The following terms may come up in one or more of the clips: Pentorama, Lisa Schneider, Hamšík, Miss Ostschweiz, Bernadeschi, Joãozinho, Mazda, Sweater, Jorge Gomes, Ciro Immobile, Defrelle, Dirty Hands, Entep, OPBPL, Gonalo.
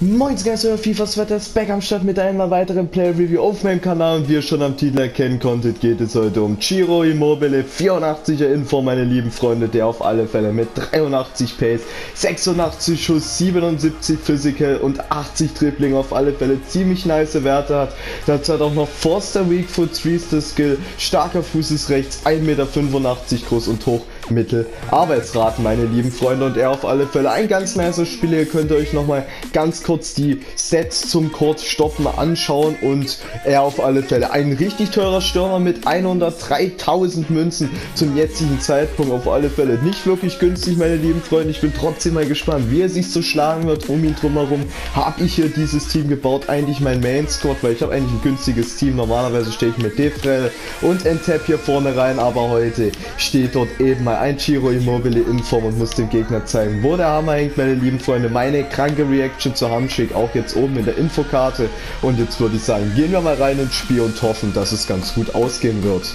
Moin Guys, euer FIFA Sweater ist back am Start mit einer weiteren Player Review auf meinem Kanal, und wie ihr schon am Titel erkennen konntet, geht es heute um Ciro Immobile, 84er Inform, meine lieben Freunde, der auf alle Fälle mit 83 Pace, 86 Schuss, 77 Physical und 80 Dribbling auf alle Fälle ziemlich nice Werte hat. Dazu hat auch noch Forster Weak Foot, 3-Star Skill, starker Fuß ist rechts, 1,85 Meter groß und hoch. Mittelarbeitsraten, meine lieben Freunde, und er auf alle Fälle ein ganz nice Spieler. Ihr könnt euch nochmal ganz kurz die Stats zum Kurzstoppen anschauen, und er auf alle Fälle ein richtig teurer Stürmer mit 103.000 Münzen zum jetzigen Zeitpunkt, auf alle Fälle nicht wirklich günstig, meine lieben Freunde. Ich bin trotzdem mal gespannt, wie er sich so schlagen wird. Um ihn drumherum habe ich hier dieses Team gebaut, eigentlich mein Main Squad, weil ich habe eigentlich ein günstiges Team. Normalerweise stehe ich mit Defrelle und Entep hier vorne rein, aber heute steht dort eben mal ein Ciro Immobile in Form und muss dem Gegner zeigen, wo der Hammer hängt, meine lieben Freunde. Meine kranke Reaction zu Hamšík auch jetzt oben in der Infokarte, und jetzt würde ich sagen, gehen wir mal rein ins Spiel und hoffen, dass es ganz gut ausgehen wird.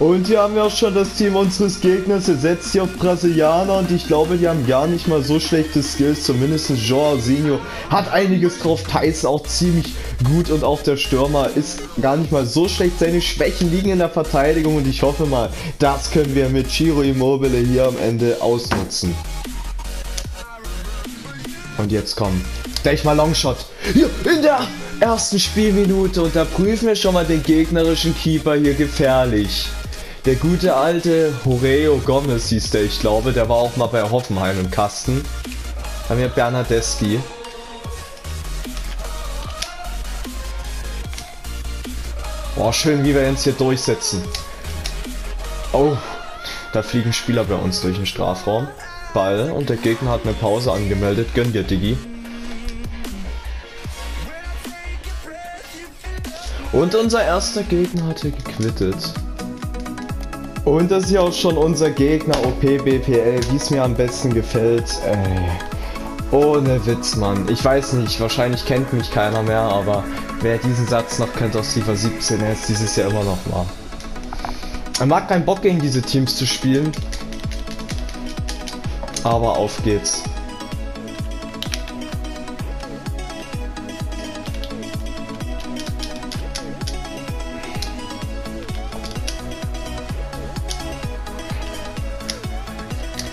Und hier haben wir auch schon das Team unseres Gegners. Er setzt hier auf Brasilianer, und ich glaube, die haben gar nicht mal so schlechte Skills. Zumindest Joãozinho hat einiges drauf, Tyson auch ziemlich gut, und auch der Stürmer ist gar nicht mal so schlecht. Seine Schwächen liegen in der Verteidigung, und ich hoffe mal, das können wir mit Ciro Immobile hier am Ende ausnutzen. Und jetzt kommt gleich mal Longshot. Hier in der ersten Spielminute, und da prüfen wir schon mal den gegnerischen Keeper hier gefährlich. Der gute alte Jorge Gomes hieß der, ich glaube, der war auch mal bei Hoffenheim im Kasten. Da haben wir Bernadeschi. Boah, schön, wie wir uns hier durchsetzen. Oh, da fliegen Spieler bei uns durch den Strafraum. Ball, und der Gegner hat eine Pause angemeldet. Gönn dir, Diggi. Und unser erster Gegner hat hier gequittet. Und das ist ja auch schon unser Gegner, OPBPL, wie es mir am besten gefällt. Ey. Ohne Witz, Mann. Ich weiß nicht, wahrscheinlich kennt mich keiner mehr, aber wer diesen Satz noch kennt aus FIFA 17, er ist dieses Jahr immer noch mal. Er mag keinen Bock, gegen diese Teams zu spielen. Aber auf geht's.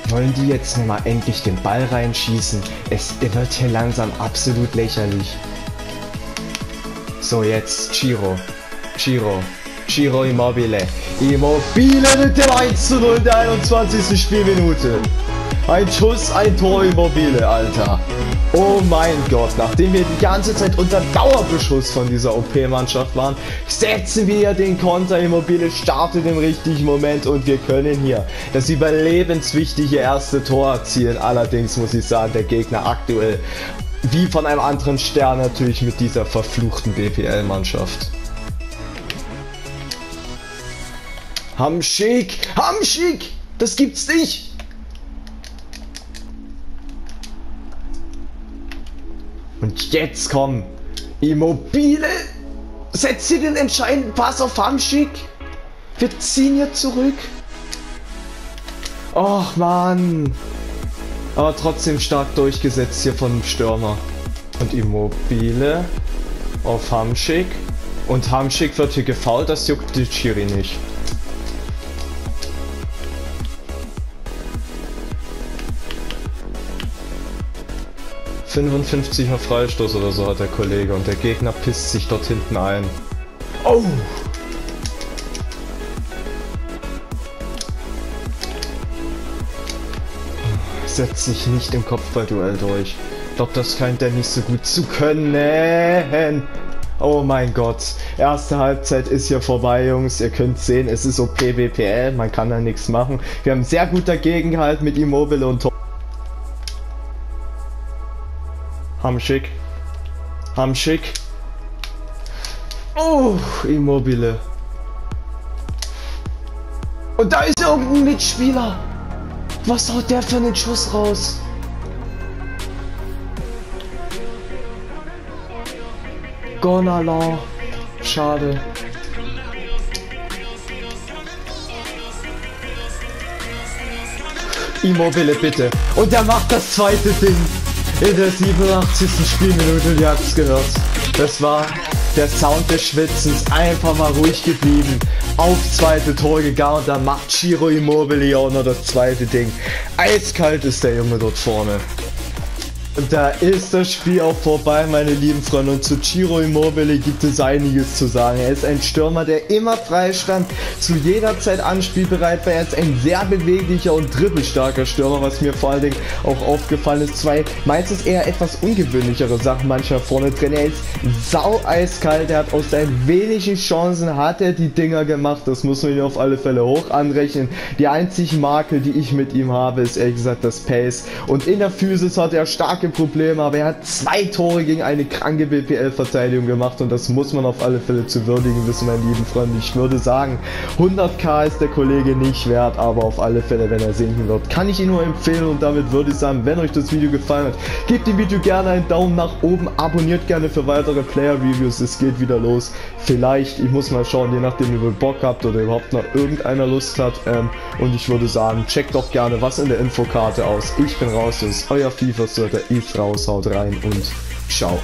Wollen die jetzt mal endlich den Ball reinschießen? Es wird hier langsam absolut lächerlich. So, jetzt Ciro Immobile. Mit dem 1:0 in der 21. Spielminute. Ein Schuss, ein Tor Immobile, Alter. Oh mein Gott, nachdem wir die ganze Zeit unter Dauerbeschuss von dieser OP-Mannschaft waren, setzen wir den Konter. Immobile startet im richtigen Moment, und wir können hier das überlebenswichtige erste Tor erzielen. Allerdings muss ich sagen, der Gegner aktuell wie von einem anderen Stern natürlich mit dieser verfluchten BPL-Mannschaft. Hamšík, das gibt's nicht! Und jetzt komm, Immobile, setzt sie den entscheidenden Pass auf Hamšík. Wir ziehen hier zurück. Och Mann. Aber trotzdem stark durchgesetzt hier von dem Stürmer. Und Immobile auf Hamšík. Und Hamšík wird hier gefoult, das juckt die Schiri nicht. er Freistoß oder so hat der Kollege, und der Gegner pisst sich dort hinten ein. Oh! Setzt sich nicht im Kopfballduell durch. Ich glaube, das scheint er nicht so gut zu können. Oh mein Gott. Erste Halbzeit ist hier vorbei, Jungs. Ihr könnt sehen, es ist OPBPL. Man kann da nichts machen. Wir haben sehr gut dagegen gehalten mit Immobile und Tor. Hamšík. Oh, Immobile. Und da ist irgendein Mitspieler. Was haut der für einen Schuss raus? Gonalo. Schade. Immobile, bitte. Und er macht das zweite Ding. In der 87. Spielminute, ihr habt es gehört. Das war der Sound des Schwitzens. Einfach mal ruhig geblieben. Aufs zweite Tor gegangen und dann macht Ciro Immobile auch noch das zweite Ding. Eiskalt ist der Junge dort vorne. Und da ist das Spiel auch vorbei, meine lieben Freunde. Und zu Ciro Immobile gibt es einiges zu sagen. Er ist ein Stürmer, der immer frei stand, zu jeder Zeit anspielbereit war. Er ist ein sehr beweglicher und dribbelstarker Stürmer, was mir vor allen Dingen auch aufgefallen ist. Zwei meistens eher etwas ungewöhnlichere Sachen manchmal vorne drin. Er ist sau eiskalt. Er hat aus seinen wenigen Chancen hat er die Dinger gemacht. Das muss man ihm auf alle Fälle hoch anrechnen. Die einzige Makel, die ich mit ihm habe, ist ehrlich gesagt das Pace. Und in der Physis hat er starke Probleme, aber er hat 2 Tore gegen eine kranke BPL-Verteidigung gemacht und das muss man auf alle Fälle zu würdigen wissen, meine lieben Freunde. Ich würde sagen, 100k ist der Kollege nicht wert, aber auf alle Fälle, wenn er sinken wird, kann ich ihn nur empfehlen und damit würde ich sagen, wenn euch das Video gefallen hat, gebt dem Video gerne einen Daumen nach oben, abonniert gerne für weitere Player-Reviews, es geht wieder los. Vielleicht, ich muss mal schauen, je nachdem ihr Bock habt oder überhaupt noch irgendeiner Lust hat und ich würde sagen, checkt doch gerne was in der Infokarte aus. Ich bin raus, das ist euer FIFA-Sweater. Raus, haut rein und ciao.